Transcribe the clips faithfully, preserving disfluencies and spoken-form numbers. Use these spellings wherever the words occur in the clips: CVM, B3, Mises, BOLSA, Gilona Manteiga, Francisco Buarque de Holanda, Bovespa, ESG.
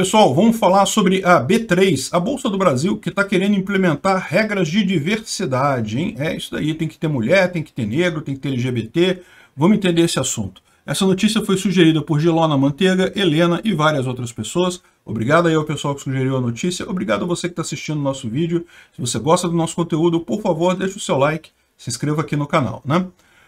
Pessoal, vamos falar sobre a B três, a Bolsa do Brasil, que está querendo implementar regras de diversidade, hein? É isso daí, tem que ter mulher, tem que ter negro, tem que ter L G B T, vamos entender esse assunto. Essa notícia foi sugerida por Gilona Manteiga, Helena e várias outras pessoas. Obrigado aí ao pessoal que sugeriu a notícia, obrigado a você que está assistindo o nosso vídeo. Se você gosta do nosso conteúdo, por favor, deixa o seu like, se inscreva aqui no canal, né?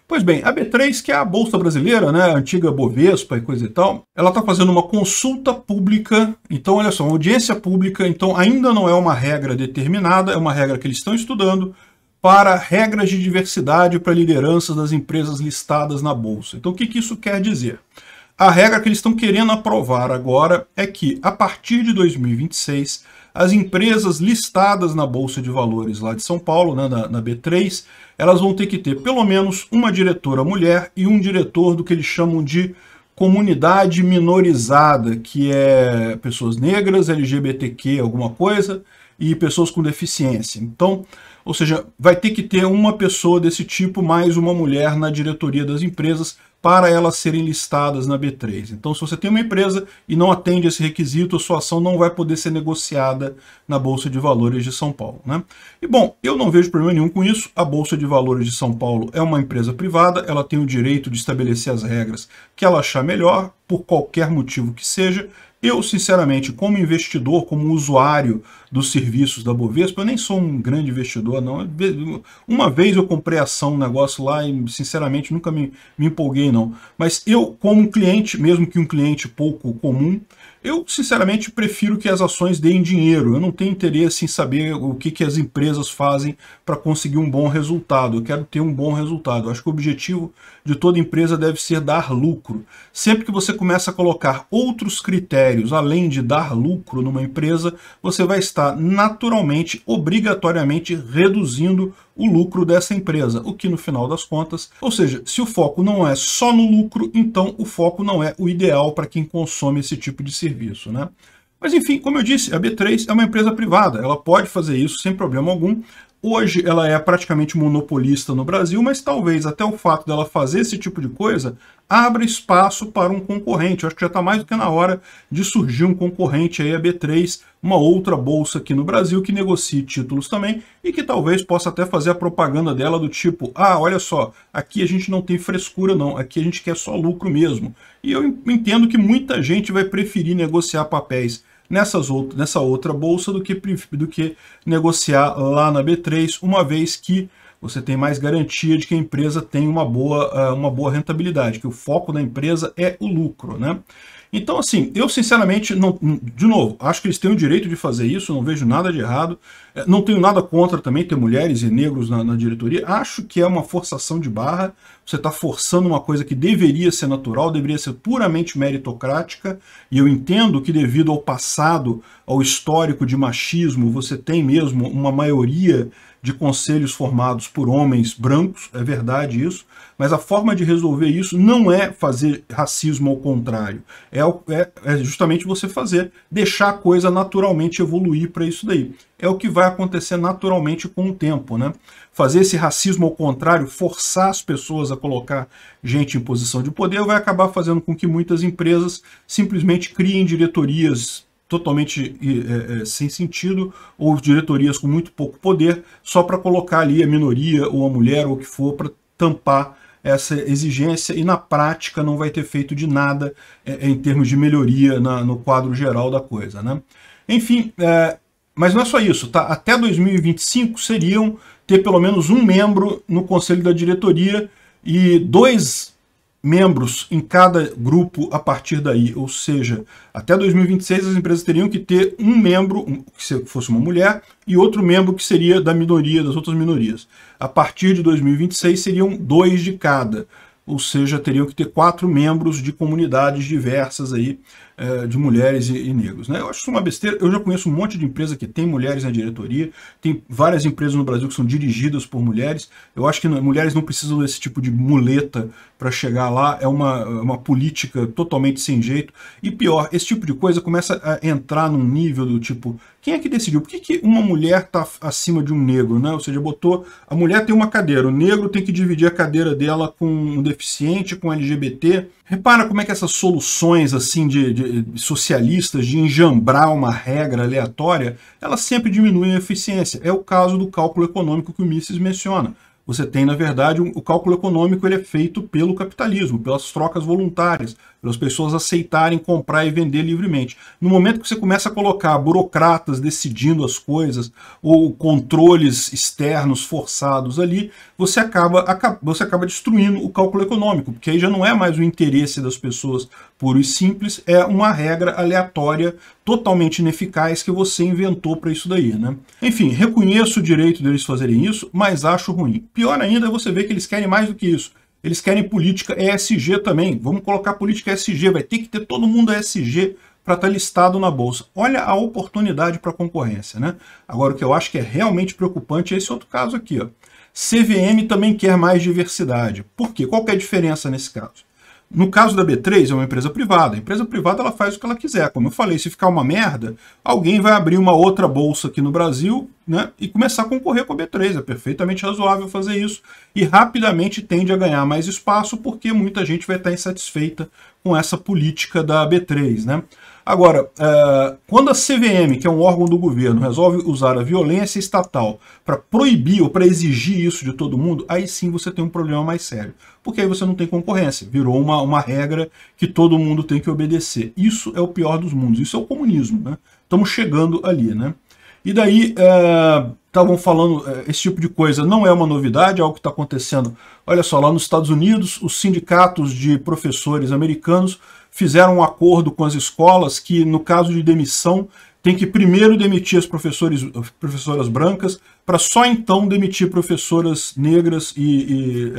Pois bem, a B três, que é a Bolsa Brasileira, né, a antiga Bovespa e coisa e tal, ela está fazendo uma consulta pública, então olha só, uma audiência pública, então ainda não é uma regra determinada, é uma regra que eles estão estudando para regras de diversidade para lideranças das empresas listadas na Bolsa. Então o que, que isso quer dizer? A regra que eles estão querendo aprovar agora é que, a partir de dois mil e vinte e seis, as empresas listadas na Bolsa de Valores lá de São Paulo, né, na, na B três, elas vão ter que ter pelo menos uma diretora mulher e um diretor do que eles chamam de comunidade minorizada, que é pessoas negras, L G B T Q, alguma coisa, e pessoas com deficiência. Então, ou seja, vai ter que ter uma pessoa desse tipo, mais uma mulher na diretoria das empresas, para elas serem listadas na B três. Então, se você tem uma empresa e não atende esse requisito, a sua ação não vai poder ser negociada na Bolsa de Valores de São Paulo, né? E, bom, eu não vejo problema nenhum com isso. A Bolsa de Valores de São Paulo é uma empresa privada, ela tem o direito de estabelecer as regras que ela achar melhor, por qualquer motivo que seja. Eu, sinceramente, como investidor, como usuário dos serviços da Bovespa, eu nem sou um grande investidor, não. Uma vez eu comprei ação, um negócio lá, e, sinceramente, nunca me, me empolguei, não. Mas eu, como cliente, mesmo que um cliente pouco comum, eu, sinceramente, prefiro que as ações deem dinheiro. Eu não tenho interesse em saber o que, que as empresas fazem para conseguir um bom resultado. Eu quero ter um bom resultado. Eu acho que o objetivo de toda empresa deve ser dar lucro. Sempre que você começa a colocar outros critérios, além de dar lucro numa empresa, você vai estar naturalmente, obrigatoriamente, reduzindo o lucro dessa empresa, o que no final das contas, ou seja, se o foco não é só no lucro, então o foco não é o ideal para quem consome esse tipo de serviço, né? Mas enfim, como eu disse, a B três é uma empresa privada, ela pode fazer isso sem problema algum. Hoje ela é praticamente monopolista no Brasil, mas talvez até o fato dela fazer esse tipo de coisa abra espaço para um concorrente. Eu acho que já está mais do que na hora de surgir um concorrente aí, a B três, uma outra bolsa aqui no Brasil que negocie títulos também e que talvez possa até fazer a propaganda dela do tipo, ah, olha só, aqui a gente não tem frescura não, aqui a gente quer só lucro mesmo. E eu entendo que muita gente vai preferir negociar papéis Nessas outro, nessa outra bolsa do que, do que negociar lá na B três, uma vez que você tem mais garantia de que a empresa tem uma boa, uma boa rentabilidade, que o foco da empresa é o lucro, né? Então, assim, eu sinceramente, não, de novo, acho que eles têm o direito de fazer isso, não vejo nada de errado, não tenho nada contra também ter mulheres e negros na, na diretoria, acho que é uma forçação de barra, você está forçando uma coisa que deveria ser natural, deveria ser puramente meritocrática, e eu entendo que devido ao passado, ao histórico de machismo, você tem mesmo uma maioria de conselhos formados por homens brancos, é verdade isso, mas a forma de resolver isso não é fazer racismo ao contrário, é, é, é justamente você fazer, deixar a coisa naturalmente evoluir para isso daí. É o que vai acontecer naturalmente com o tempo, né? Fazer esse racismo ao contrário, forçar as pessoas a colocar gente em posição de poder, vai acabar fazendo com que muitas empresas simplesmente criem diretorias totalmente é, é, sem sentido, ou diretorias com muito pouco poder, só para colocar ali a minoria, ou a mulher, ou o que for, para tampar essa exigência, e na prática não vai ter feito de nada é, em termos de melhoria na, no quadro geral da coisa, né? Enfim, é, mas não é só isso, tá? Até dois mil e vinte e cinco seriam ter pelo menos um membro no conselho da diretoria e dois membros em cada grupo a partir daí. Ou seja, até dois mil e vinte e seis as empresas teriam que ter um membro que fosse uma mulher e outro membro que seria da minoria, das outras minorias. A partir de dois mil e vinte e seis seriam dois de cada. Ou seja, teriam que ter quatro membros de comunidades diversas aí, de mulheres e negros, né? Eu acho isso uma besteira. Eu já conheço um monte de empresa que tem mulheres na diretoria, tem várias empresas no Brasil que são dirigidas por mulheres. Eu acho que mulheres não precisam desse tipo de muleta para chegar lá, é uma, uma política totalmente sem jeito. E pior, esse tipo de coisa começa a entrar num nível do tipo, quem é que decidiu? Por que, que uma mulher está acima de um negro, né? Ou seja, botou, a mulher tem uma cadeira, o negro tem que dividir a cadeira dela com um deficiente, com L G B T. Repara como é que essas soluções assim de, de socialistas de enjambrar uma regra aleatória, ela sempre diminui a eficiência. É o caso do cálculo econômico que o Mises menciona. Você tem, na verdade, um, o cálculo econômico ele é feito pelo capitalismo, pelas trocas voluntárias, pelas pessoas aceitarem comprar e vender livremente. No momento que você começa a colocar burocratas decidindo as coisas ou controles externos forçados ali, você acaba, acaba, você acaba destruindo o cálculo econômico, porque aí já não é mais o interesse das pessoas puro e simples, é uma regra aleatória totalmente ineficaz que você inventou para isso daí, né? Enfim, reconheço o direito deles fazerem isso, mas acho ruim. Pior ainda é você ver que eles querem mais do que isso. Eles querem política E S G também. Vamos colocar política E S G, vai ter que ter todo mundo E S G para estar listado na Bolsa. Olha a oportunidade para a concorrência, né? Agora, o que eu acho que é realmente preocupante é esse outro caso aqui, ó. C V M também quer mais diversidade. Por quê? Qual que é a diferença nesse caso? No caso da B três, é uma empresa privada. A empresa privada ela faz o que ela quiser. Como eu falei, se ficar uma merda, alguém vai abrir uma outra bolsa aqui no Brasil, né, e começar a concorrer com a B três. É perfeitamente razoável fazer isso. E rapidamente tende a ganhar mais espaço, porque muita gente vai estar insatisfeita com essa política da B três, né? Agora, quando a C V M, que é um órgão do governo, resolve usar a violência estatal para proibir ou para exigir isso de todo mundo, aí sim você tem um problema mais sério. Porque aí você não tem concorrência, virou uma, uma regra que todo mundo tem que obedecer. Isso é o pior dos mundos, isso é o comunismo, né? Estamos chegando ali, né? E daí, estavam falando, esse tipo de coisa não é uma novidade, é algo que está acontecendo. Olha só, lá nos Estados Unidos, os sindicatos de professores americanos fizeram um acordo com as escolas que, no caso de demissão, tem que primeiro demitir as professores, professoras brancas, para só então demitir professoras negras e, e,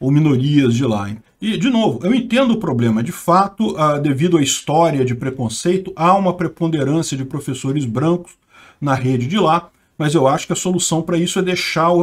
ou minorias de lá. E, de novo, eu entendo o problema. De fato, devido à história de preconceito, há uma preponderância de professores brancos na rede de lá, mas eu acho que a solução para isso é deixar o,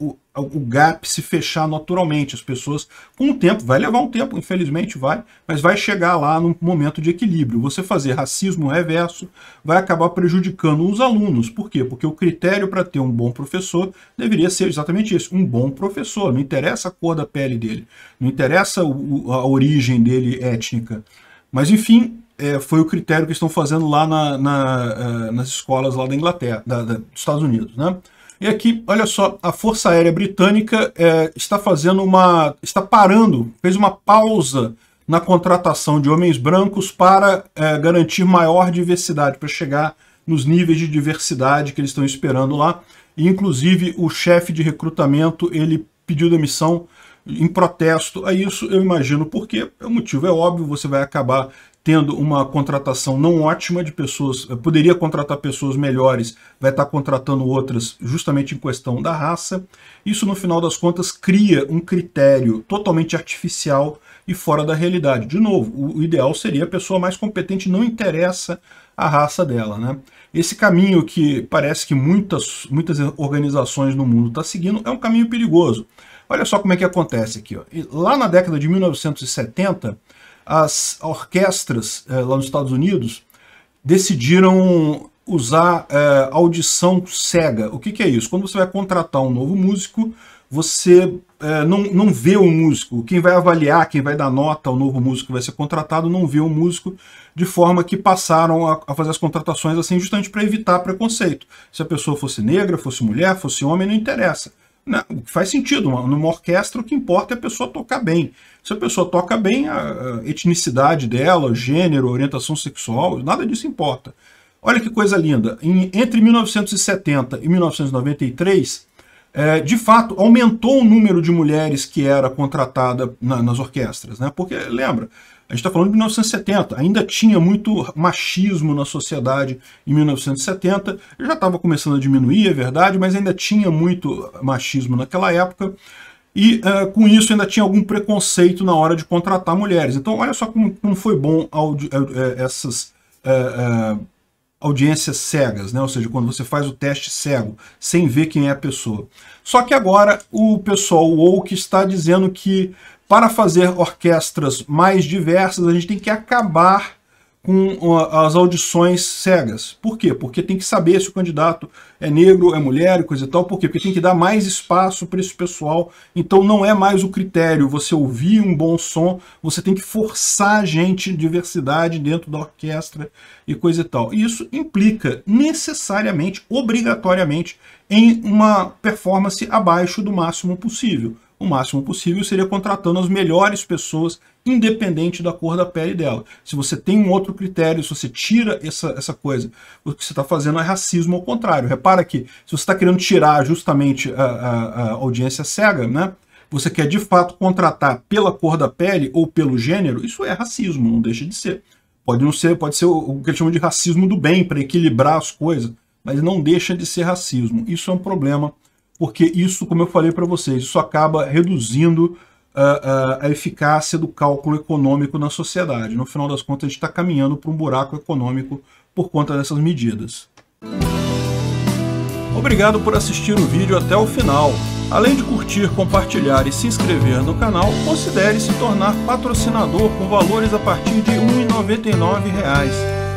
o, o, o gap se fechar naturalmente. As pessoas, com o tempo, vai levar um tempo, infelizmente vai, mas vai chegar lá num momento de equilíbrio. Você fazer racismo reverso vai acabar prejudicando os alunos. Por quê? Porque o critério para ter um bom professor deveria ser exatamente isso, um bom professor. Não interessa a cor da pele dele, não interessa o, a origem dele étnica. Mas, enfim... É, foi o critério que estão fazendo lá na, na, nas escolas lá da Inglaterra, da, da, dos Estados Unidos, né? E aqui, olha só, a Força Aérea Britânica é, está fazendo uma, está parando, fez uma pausa na contratação de homens brancos para é, garantir maior diversidade, para chegar nos níveis de diversidade que eles estão esperando lá. E, inclusive, o chefe de recrutamento, ele pediu demissão em protesto a isso, eu imagino, porque o motivo é óbvio, você vai acabar tendo uma contratação não ótima de pessoas, poderia contratar pessoas melhores, vai estar contratando outras justamente em questão da raça. Isso, no final das contas, cria um critério totalmente artificial e fora da realidade. De novo, o ideal seria a pessoa mais competente, não interessa a raça dela, né? Esse caminho que parece que muitas, muitas organizações no mundo estão seguindo é um caminho perigoso. Olha só como é que acontece aqui, ó. Lá na década de mil novecentos e setenta, as orquestras eh, lá nos Estados Unidos decidiram usar eh, audição cega. O que, que é isso? Quando você vai contratar um novo músico, você eh, não, não vê o músico. Quem vai avaliar, quem vai dar nota ao novo músico que vai ser contratado, não vê o músico, de forma que passaram a, a fazer as contratações assim justamente para evitar preconceito. Se a pessoa fosse negra, fosse mulher, fosse homem, não interessa. Não, faz sentido, numa orquestra o que importa é a pessoa tocar bem. Se a pessoa toca bem, a etnicidade dela, gênero, orientação sexual, nada disso importa. Olha que coisa linda, em, entre mil novecentos e setenta e mil novecentos e noventa e três, é, de fato, aumentou o número de mulheres que era contratada na, nas orquestras, né? Porque, lembra, a gente está falando de mil novecentos e setenta, ainda tinha muito machismo na sociedade em mil novecentos e setenta, já estava começando a diminuir, é verdade, mas ainda tinha muito machismo naquela época, e uh, com isso ainda tinha algum preconceito na hora de contratar mulheres. Então olha só como, como foi bom audi essas uh, uh, audiências cegas, né? Ou seja, quando você faz o teste cego, sem ver quem é a pessoa. Só que agora o pessoal woke está dizendo que para fazer orquestras mais diversas, a gente tem que acabar com as audições cegas. Por quê? Porque tem que saber se o candidato é negro, é mulher e coisa e tal. Por quê? Porque tem que dar mais espaço para esse pessoal. Então não é mais o critério você ouvir um bom som, você tem que forçar a gente, diversidade dentro da orquestra e coisa e tal. E isso implica necessariamente, obrigatoriamente, em uma performance abaixo do máximo possível. O máximo possível seria contratando as melhores pessoas, independente da cor da pele dela. Se você tem um outro critério, se você tira essa, essa coisa, o que você está fazendo é racismo ao contrário. Repara que se você está querendo tirar justamente a, a, a audiência cega, né? Você quer de fato contratar pela cor da pele ou pelo gênero, isso é racismo, não deixa de ser. Pode não ser, pode ser o que eles chamam de racismo do bem, para equilibrar as coisas, mas não deixa de ser racismo. Isso é um problema, porque isso, como eu falei para vocês, isso acaba reduzindo uh, uh, a eficácia do cálculo econômico na sociedade. No final das contas, a gente está caminhando para um buraco econômico por conta dessas medidas. Obrigado por assistir o vídeo até o final. Além de curtir, compartilhar e se inscrever no canal, considere se tornar patrocinador com valores a partir de um real e noventa e nove centavos.